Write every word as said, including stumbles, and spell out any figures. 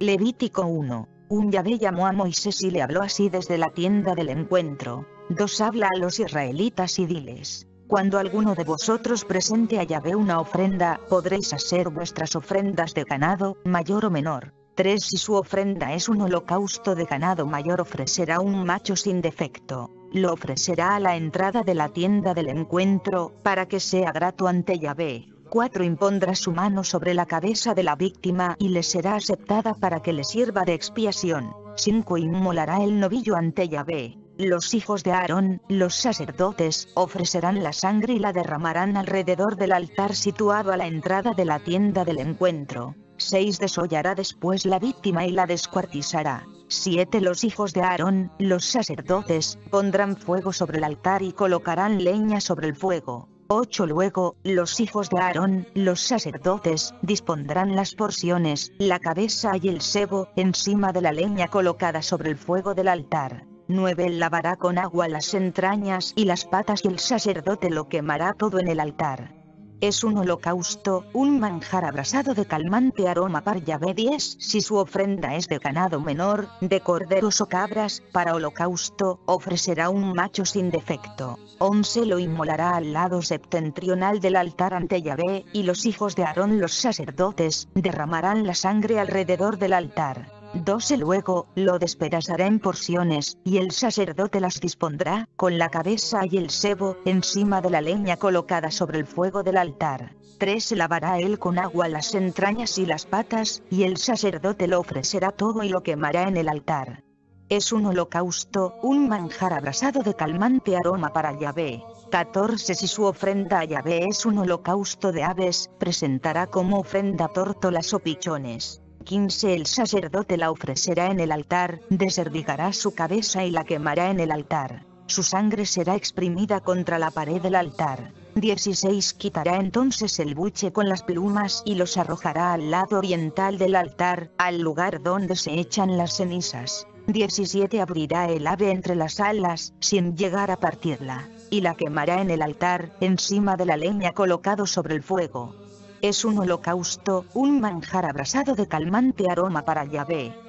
Levítico uno. Un Yahvé llamó a Moisés y le habló así desde la tienda del encuentro. dos Habla a los israelitas y diles: cuando alguno de vosotros presente a Yahvé una ofrenda, podréis hacer vuestras ofrendas de ganado, mayor o menor. tres Si su ofrenda es un holocausto de ganado mayor, ofrecerá un macho sin defecto. Lo ofrecerá a la entrada de la tienda del encuentro, para que sea grato ante Yahvé. cuatro Impondrá su mano sobre la cabeza de la víctima y le será aceptada para que le sirva de expiación. cinco Inmolará el novillo ante Yahvé. Los hijos de Aarón, los sacerdotes, ofrecerán la sangre y la derramarán alrededor del altar situado a la entrada de la tienda del encuentro. seis Desollará después la víctima y la descuartizará. siete Los hijos de Aarón, los sacerdotes, pondrán fuego sobre el altar y colocarán leña sobre el fuego. ocho Luego, los hijos de Aarón, los sacerdotes, dispondrán las porciones, la cabeza y el sebo, encima de la leña colocada sobre el fuego del altar. nueve Él lavará con agua las entrañas y las patas y el sacerdote lo quemará todo en el altar. Es un holocausto, un manjar abrasado de calmante aroma para Yahvé. diez Si su ofrenda es de ganado menor, de corderos o cabras, para holocausto, ofrecerá un macho sin defecto. once Lo inmolará al lado septentrional del altar ante Yahvé, y los hijos de Aarón, los sacerdotes, derramarán la sangre alrededor del altar. doce Luego, lo despedazará en porciones, y el sacerdote las dispondrá, con la cabeza y el sebo, encima de la leña colocada sobre el fuego del altar. trece Lavará él con agua las entrañas y las patas, y el sacerdote lo ofrecerá todo y lo quemará en el altar. Es un holocausto, un manjar abrasado de calmante aroma para Yahvé. catorce Si su ofrenda a Yahvé es un holocausto de aves, presentará como ofrenda tórtolas o pichones. quince El sacerdote la ofrecerá en el altar, deshervigará su cabeza y la quemará en el altar. Su sangre será exprimida contra la pared del altar. dieciséis Quitará entonces el buche con las plumas y los arrojará al lado oriental del altar, al lugar donde se echan las cenizas. diecisiete Abrirá el ave entre las alas, sin llegar a partirla, y la quemará en el altar, encima de la leña colocado sobre el fuego. Es un holocausto, un manjar abrasado de calmante aroma para Yahvé.